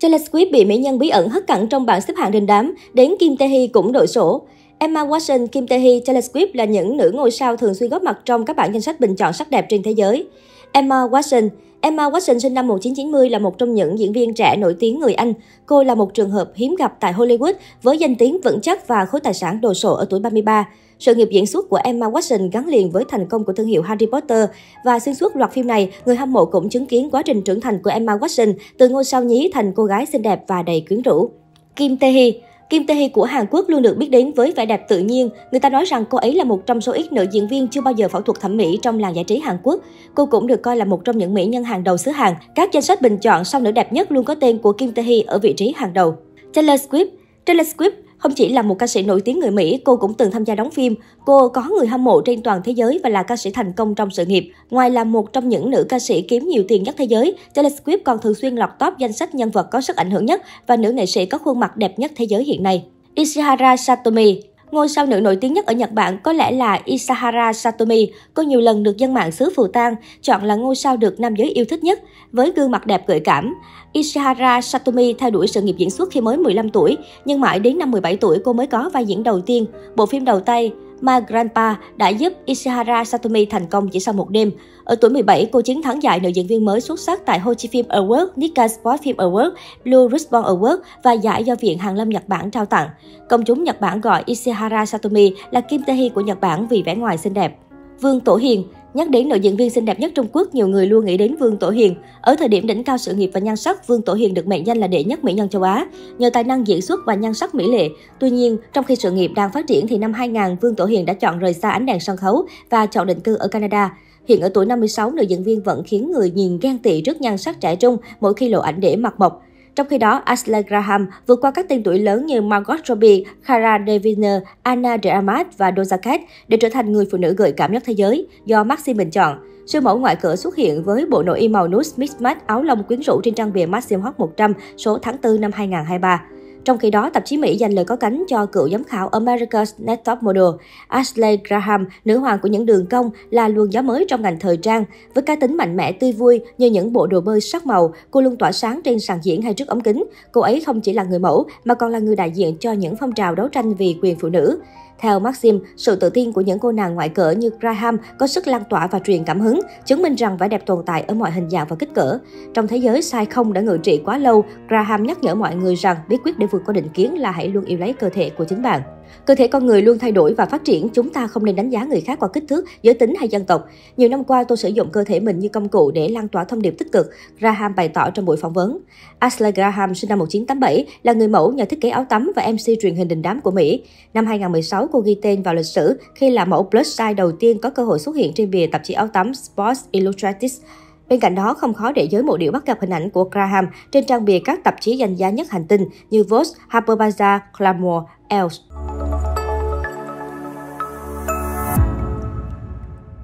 Taylor Swift bị mỹ nhân bí ẩn hất cẳng trong bảng xếp hạng đình đám, đến Kim Tae Hee cũng đội sổ. Emma Watson, Kim Tae Hee, Taylor Swift là những nữ ngôi sao thường xuyên góp mặt trong các bảng danh sách bình chọn sắc đẹp trên thế giới. Emma Watson sinh năm 1990 là một trong những diễn viên trẻ nổi tiếng người Anh. Cô là một trường hợp hiếm gặp tại Hollywood với danh tiếng vững chắc và khối tài sản đồ sộ ở tuổi 33. Sự nghiệp diễn xuất của Emma Watson gắn liền với thành công của thương hiệu Harry Potter và xuyên suốt loạt phim này, người hâm mộ cũng chứng kiến quá trình trưởng thành của Emma Watson từ ngôi sao nhí thành cô gái xinh đẹp và đầy quyến rũ. Kim Tae Hee của Hàn Quốc luôn được biết đến với vẻ đẹp tự nhiên. Người ta nói rằng cô ấy là một trong số ít nữ diễn viên chưa bao giờ phẫu thuật thẩm mỹ trong làng giải trí Hàn Quốc. Cô cũng được coi là một trong những mỹ nhân hàng đầu xứ Hàn. Các danh sách bình chọn sao nữ đẹp nhất luôn có tên của Kim Tae Hee ở vị trí hàng đầu. Taylor Swift không chỉ là một ca sĩ nổi tiếng người Mỹ, cô cũng từng tham gia đóng phim. Cô có người hâm mộ trên toàn thế giới và là ca sĩ thành công trong sự nghiệp. Ngoài là một trong những nữ ca sĩ kiếm nhiều tiền nhất thế giới, Taylor Swift còn thường xuyên lọt top danh sách nhân vật có sức ảnh hưởng nhất và nữ nghệ sĩ có khuôn mặt đẹp nhất thế giới hiện nay. Ishihara Satomi. Ngôi sao nữ nổi tiếng nhất ở Nhật Bản có lẽ là Ishihara Satomi. Cô nhiều lần được dân mạng xứ Phù Tang chọn là ngôi sao được nam giới yêu thích nhất. Với gương mặt đẹp gợi cảm, Ishihara Satomi theo đuổi sự nghiệp diễn xuất khi mới 15 tuổi, nhưng mãi đến năm 17 tuổi cô mới có vai diễn đầu tiên. Bộ phim đầu tay My Grandpa đã giúp Ishihara Satomi thành công chỉ sau một đêm. Ở tuổi 17, cô chiến thắng giải nữ diễn viên mới xuất sắc tại Ho Chi Film Award, Nikkei Sports Film Award, Blue Ribbon Award và giải do Viện Hàn Lâm Nhật Bản trao tặng. Công chúng Nhật Bản gọi Ishihara Satomi là Kim Tae Hee của Nhật Bản vì vẻ ngoài xinh đẹp. Vương Tổ Hiền. Nhắc đến nữ diễn viên xinh đẹp nhất Trung Quốc, nhiều người luôn nghĩ đến Vương Tổ Hiền. Ở thời điểm đỉnh cao sự nghiệp và nhan sắc, Vương Tổ Hiền được mệnh danh là đệ nhất mỹ nhân châu Á nhờ tài năng diễn xuất và nhan sắc mỹ lệ. Tuy nhiên, trong khi sự nghiệp đang phát triển thì năm 2000, Vương Tổ Hiền đã chọn rời xa ánh đèn sân khấu và chọn định cư ở Canada. Hiện ở tuổi 56, nữ diễn viên vẫn khiến người nhìn ghen tị trước nhan sắc trẻ trung mỗi khi lộ ảnh để mặt mộc. Trong khi đó, Ashley Graham vượt qua các tên tuổi lớn như Margot Robbie, Cara Delevingne, Anna De Armas và Doja Cat để trở thành người phụ nữ gợi cảm nhất thế giới do Maxim bình chọn. Siêu mẫu ngoại cỡ xuất hiện với bộ nội y màu nude mismatch áo lông quyến rũ trên trang bìa Maxim Hot 100 số tháng 4 năm 2023. Trong khi đó, tạp chí Mỹ dành lời có cánh cho cựu giám khảo America's Next Top Model. Ashley Graham, nữ hoàng của những đường cong, là luồng gió mới trong ngành thời trang. Với cá tính mạnh mẽ, tươi vui như những bộ đồ bơi sắc màu, cô luôn tỏa sáng trên sàn diễn hay trước ống kính. Cô ấy không chỉ là người mẫu mà còn là người đại diện cho những phong trào đấu tranh vì quyền phụ nữ. Theo Maxim, sự tự tin của những cô nàng ngoại cỡ như Graham có sức lan tỏa và truyền cảm hứng, chứng minh rằng vẻ đẹp tồn tại ở mọi hình dạng và kích cỡ. Trong thế giới size không đã ngự trị quá lâu, Graham nhắc nhở mọi người rằng bí quyết để vượt qua định kiến là hãy luôn yêu lấy cơ thể của chính bạn. Cơ thể con người luôn thay đổi và phát triển, chúng ta không nên đánh giá người khác qua kích thước, giới tính hay dân tộc. Nhiều năm qua, tôi sử dụng cơ thể mình như công cụ để lan tỏa thông điệp tích cực, Graham bày tỏ trong buổi phỏng vấn. Ashley Graham sinh năm 1987 là người mẫu, nhà thiết kế áo tắm và MC truyền hình đình đám của Mỹ. Năm 2016, cô ghi tên vào lịch sử khi là mẫu plus size đầu tiên có cơ hội xuất hiện trên bìa tạp chí áo tắm Sports Illustrated. Bên cạnh đó, không khó để giới mộ điệu bắt gặp hình ảnh của Graham trên trang bìa các tạp chí danh giá nhất hành tinh như Vogue, Harper's Bazaar, Glamour, Elle.